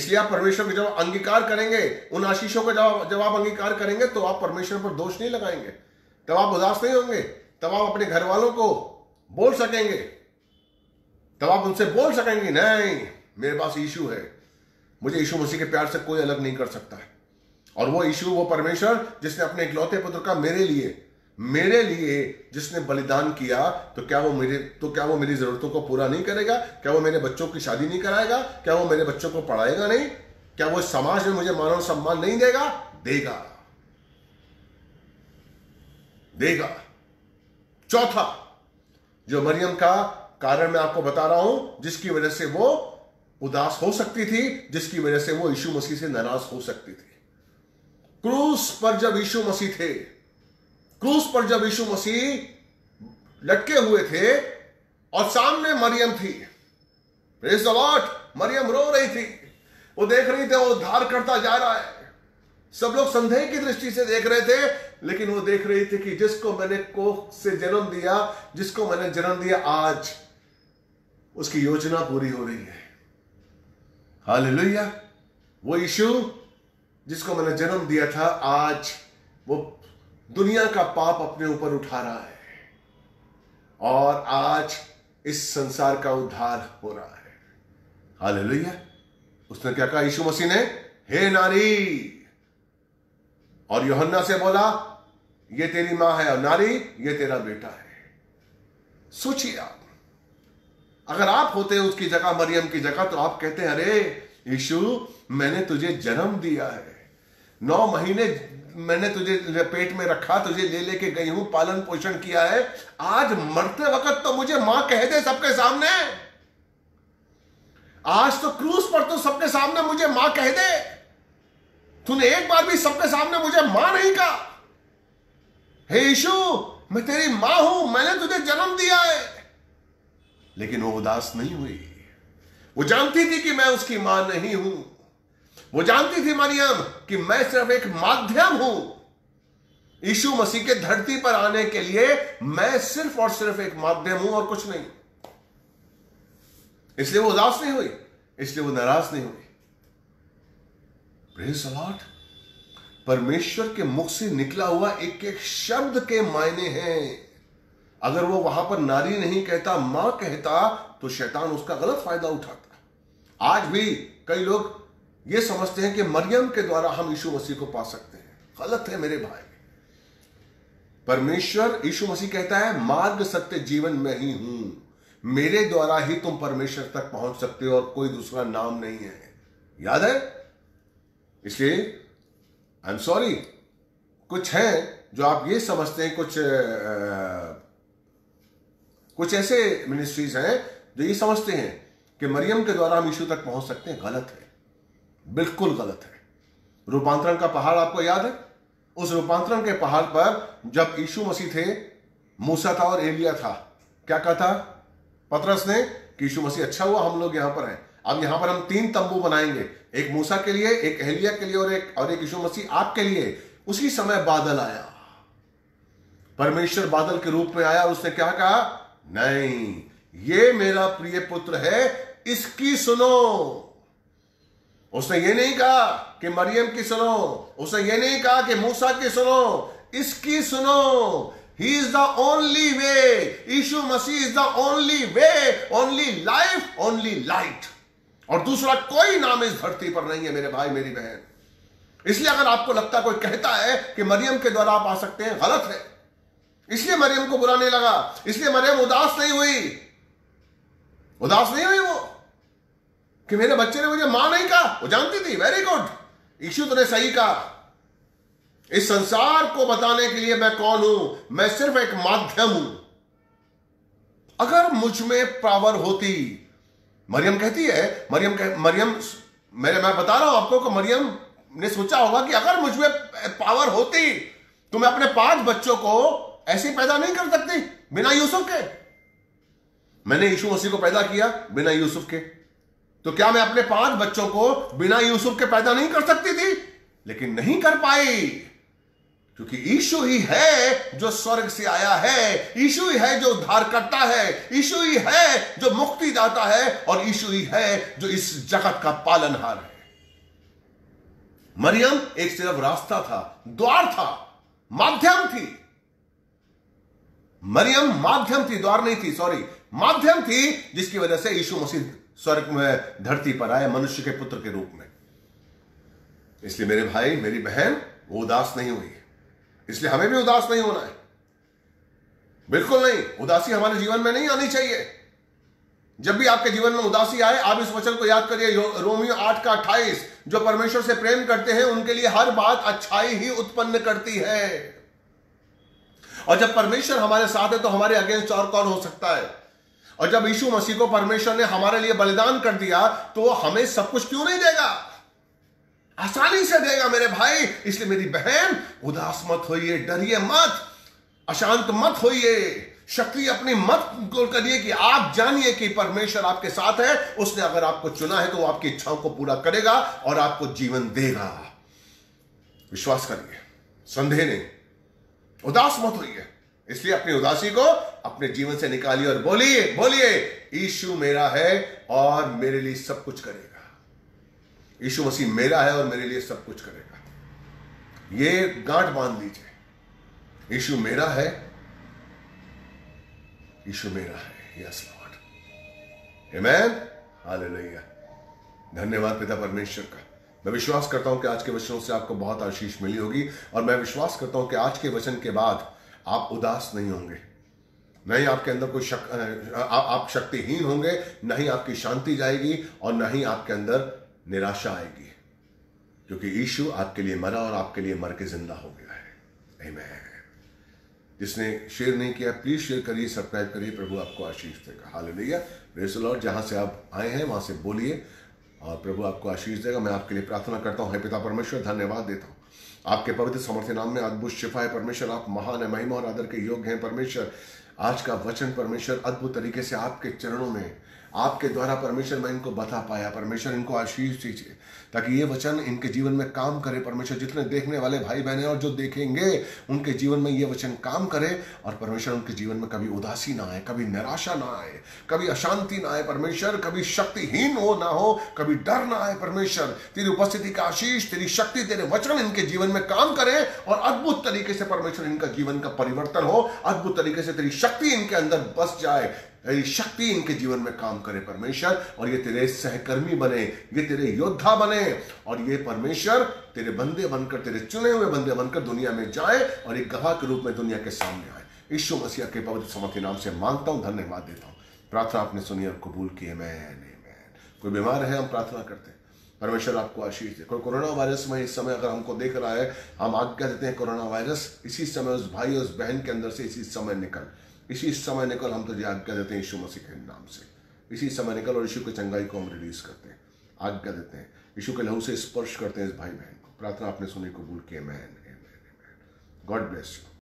इसलिए आप परमेश्वर के जब अंगीकार करेंगे, उन आशीषों का जब आप अंगीकार करेंगे, तो आप परमेश्वर पर दोष नहीं लगाएंगे, तब आप उदास नहीं होंगे, तब आप अपने घर वालों को बोल सकेंगे, तब आप उनसे बोल सकेंगे, नहीं, मेरे पास यीशु है, मुझे यीशु मसीह के प्यार से कोई अलग नहीं कर सकता है। और वो यीशु, वो परमेश्वर जिसने अपने इकलौते पुत्र का मेरे लिए जिसने बलिदान किया, तो क्या वो मेरी जरूरतों को पूरा नहीं करेगा? क्या वो मेरे बच्चों की शादी नहीं कराएगा? क्या वो मेरे बच्चों को पढ़ाएगा नहीं? क्या वो समाज में मुझे मानव सम्मान नहीं देगा? देगा। चौथा, जो मरियम का कारण मैं आपको बता रहा हूं, जिसकी वजह से वो उदास हो सकती थी, जिसकी वजह से वो यीशु मसीह से नाराज हो सकती थी। क्रूस पर जब यीशु मसीह लटके हुए थे और सामने मरियम थी, प्रेज़ द लॉर्ड, मरियम रो रही थी, वो देख रही थी, वो उद्धार करता जा रहा है। सब लोग संदेह की दृष्टि से देख रहे थे, लेकिन वो देख रही थी कि जिसको मैंने कोख से जन्म दिया, जिसको मैंने जन्म दिया, आज उसकी योजना पूरी हो रही है। हालेलुया। वो यीशु जिसको मैंने जन्म दिया था, आज वो दुनिया का पाप अपने ऊपर उठा रहा है और आज इस संसार का उद्धार हो रहा है। हालेलुया। उसने क्या कहा? यीशु मसीह ने, हे नारी, और यूहन्ना से बोला, ये तेरी मां है, और नारी, ये तेरा बेटा है। सोचिए आप, अगर आप होते हैं उसकी जगह, मरियम की जगह, तो आप कहते हैं, अरे यीशु, मैंने तुझे जन्म दिया है, 9 महीने मैंने तुझे पेट में रखा, तुझे ले लेके गई हूं, पालन पोषण किया है, आज मरते वक्त तो मुझे मां कह दे सबके सामने। आज तो क्रूस पर तो सबके सामने मुझे मां कह दे। तूने एक बार भी सबके सामने मुझे मां नहीं कहा। हे यीशु, मैं तेरी मां हूं, मैंने तुझे जन्म दिया है। लेकिन वो उदास नहीं हुई। वो जानती थी कि मैं उसकी मां नहीं हूं। वो जानती थी मरियम कि मैं सिर्फ एक माध्यम हूं, यीशु मसीह के धरती पर आने के लिए मैं सिर्फ और सिर्फ एक माध्यम हूं और कुछ नहीं। इसलिए वो उदास नहीं हुई, इसलिए वो नाराज नहीं हुई। Praise the Lord. परमेश्वर के मुख से निकला हुआ एक एक शब्द के मायने हैं। अगर वो वहां पर नारी नहीं कहता, मां कहता, तो शैतान उसका गलत फायदा उठाता। आज भी कई लोग ये समझते हैं कि मरियम के द्वारा हम यीशु मसीह को पा सकते हैं। गलत है मेरे भाई। परमेश्वर, यीशु मसीह कहता है, मार्ग सत्य जीवन में ही हूं, मेरे द्वारा ही तुम परमेश्वर तक पहुंच सकते हो और कोई दूसरा नाम नहीं है। याद है, इसलिए आई एम सॉरी, कुछ हैं जो आप ये समझते हैं, कुछ ऐसे मिनिस्ट्रीज हैं जो ये समझते हैं कि मरियम के द्वारा हम यीशु तक पहुंच सकते हैं। गलत है, बिल्कुल गलत है। रूपांतरण का पहाड़ आपको याद है? उस रूपांतरण के पहाड़ पर जब यीशु मसीह थे, मूसा था और एलिया था, क्या कहा था पतरस ने कि यीशु मसीह अच्छा हुआ हम लोग यहां पर हैं। अब यहां पर हम 3 तंबू बनाएंगे, एक मूसा के लिए, एक एलिया के लिए और एक यीशु मसीह आपके लिए। उसी समय बादल आया, परमेश्वर बादल के रूप में आया और उसने क्या कहा? नहीं, ये मेरा प्रिय पुत्र है, इसकी सुनो। उसने ये नहीं कहा कि मरियम की सुनो, उसने ये नहीं कहा कि मूसा की सुनो, इसकी सुनो। He is the only way. Yeshu Masih is the only way, only life, only light. और दूसरा कोई नाम इस धरती पर नहीं है मेरे भाई मेरी बहन। इसलिए अगर आपको लगता कोई कहता है कि मरियम के द्वारा आप आ सकते हैं, गलत है। इसलिए मरियम को बुरा नहीं लगा, इसलिए मरियम उदास नहीं हुई वो कि मेरे बच्चे ने मुझे मां नहीं कहा। वो जानती थी, वेरी गुड, यीशु तूने सही कहा। इस संसार को बताने के लिए मैं कौन हूं? मैं सिर्फ एक माध्यम हूं। अगर मुझ में पावर होती, मरियम कहती है, मैं बता रहा हूं आपको कि मरियम ने सोचा होगा कि अगर मुझ में पावर होती तो मैं अपने 5 बच्चों को ऐसे पैदा नहीं कर सकती बिना यूसुफ के। मैंने यीशु मसीह को पैदा किया बिना यूसुफ के, तो क्या मैं अपने 5 बच्चों को बिना यूसुफ के पैदा नहीं कर सकती थी? लेकिन नहीं कर पाई, क्योंकि यीशु ही है जो स्वर्ग से आया है, यीशु ही है जो उद्धार करता है, यीशु ही है जो मुक्ति दाता है, और यीशु ही है जो इस जगत का पालनहार है। मरियम एक सिर्फ रास्ता था, द्वार था, माध्यम थी। मरियम माध्यम थी, द्वार नहीं थी, सॉरी, माध्यम थी, जिसकी वजह से यीशु मसीह स्वर्ग में धरती पर आए मनुष्य के पुत्र के रूप में। इसलिए मेरे भाई मेरी बहन वो उदास नहीं हुई, इसलिए हमें भी उदास नहीं होना है, बिल्कुल नहीं। उदासी हमारे जीवन में नहीं आनी चाहिए। जब भी आपके जीवन में उदासी आए, आप इस वचन को याद करिए, रोमियो 8:28, जो परमेश्वर से प्रेम करते हैं उनके लिए हर बात अच्छाई ही उत्पन्न करती है। और जब परमेश्वर हमारे साथ है तो हमारे अगेंस्ट और कौन हो सकता है? और जब यीशु मसीह को परमेश्वर ने हमारे लिए बलिदान कर दिया तो हमें सब कुछ क्यों नहीं देगा? आसानी से देगा मेरे भाई। इसलिए मेरी बहन उदास मत होइए, डरिए मत, अशांत मत होइए, शक्ति अपनी मत करिए कि आप जानिए कि परमेश्वर आपके साथ है। उसने अगर आपको चुना है तो वो आपकी इच्छाओं को पूरा करेगा और आपको जीवन देगा, विश्वास करिए, संदेह नहीं। उदास मत होइए, इसलिए अपनी उदासी को अपने जीवन से निकालिए और बोलिए यीशु मेरा है और मेरे लिए सब कुछ करेगा। यीशु मसीह मेरा है और मेरे लिए सब कुछ करेगा। ये गांठ बांध लीजिए, यीशु मेरा है, यीशु मेरा है। Yes Lord, amen, hallelujah. धन्यवाद पिता परमेश्वर का। मैं विश्वास करता हूं कि आज के वचनों से आपको बहुत आशीष मिली होगी, और मैं विश्वास करता हूं कि आज के वचन के बाद आप उदास नहीं होंगे, न ही आपके अंदर कोई आप शक्तिहीन होंगे, न ही आपकी शांति जाएगी और न ही आपके अंदर निराशा आएगी, क्योंकि यीशु आपके लिए मरा और आपके लिए मर के जिंदा हो गया है। आमीन। जिसने शेयर नहीं किया प्लीज शेयर करिए, सब्सक्राइब करिए, प्रभु आपको आशीष देगा। Hallelujah, praise the Lord. जहां से आप आए हैं वहां से बोलिए और प्रभु आपको आशीष देगा। मैं आपके लिए प्रार्थना करता हूँ। हे पिता परमेश्वर, धन्यवाद देता हूँ आपके पवित्र समर्थ नाम में। अद्भुत शिफा है परमेश्वर, आप महान है, महिमा और आदर के योग्य हैं परमेश्वर। आज का वचन परमेश्वर अद्भुत तरीके से आपके चरणों में, आपके द्वारा परमेश्वर मैं इनको बता पाया परमेश्वर। इनको आशीष दीजिए ताकि ये वचन इनके जीवन में काम करे परमेश्वर। जितने देखने वाले भाई बहन हैं और जो देखेंगे उनके जीवन में ये वचन काम करे, और परमेश्वर उनके जीवन में कभी उदासी ना आए, कभी निराशा ना आए, कभी अशांति ना आए परमेश्वर, कभी शक्तिहीन हो ना हो, कभी डर ना आए परमेश्वर। तेरी उपस्थिति का आशीष, तेरी शक्ति, तेरे वचन इनके जीवन में काम करे और अद्भुत तरीके से परमेश्वर इनका जीवन का परिवर्तन हो। अद्भुत तरीके से तेरी शक्ति इनके अंदर बस जाए, तेरी शक्ति इनके जीवन में काम करे परमेश्वर। और ये तेरे सहकर्मी बने, ये तेरे योद्धा बने, और ये परमेश्वर तेरे बंदे बनकर, तेरे चुने हुए बंदे बनकर दुनिया में जाए और एक गवाह के रूप में दुनिया के सामने आए। यीशु मसीह के पवित्र समर्थ नाम से मांगता हूँ, धन्यवाद देता हूँ। प्रार्थना आपने सुनी और कबूल की, आमीन। कोई बीमार है, हम प्रार्थना करते हैं परमेश्वर आपको आशीष दे। कोई कोरोना वायरस में इस समय अगर हमको देख रहा है, हम आज्ञा देते हैं कोरोना वायरस इसी समय उस भाई और उस बहन के अंदर से इसी समय निकल, हम तुझे आज्ञा देते हैं यीशु मसीह के नाम से। इसी समय निकल और यीशु की चंगाई को हम रिलीज करते हैं, आज्ञा देते हैं, यीशु के लहू से स्पर्श करते हैं इस भाई बहन को। प्रार्थना आपने सुनी, कबूल की। Amen amen amen. God bless you.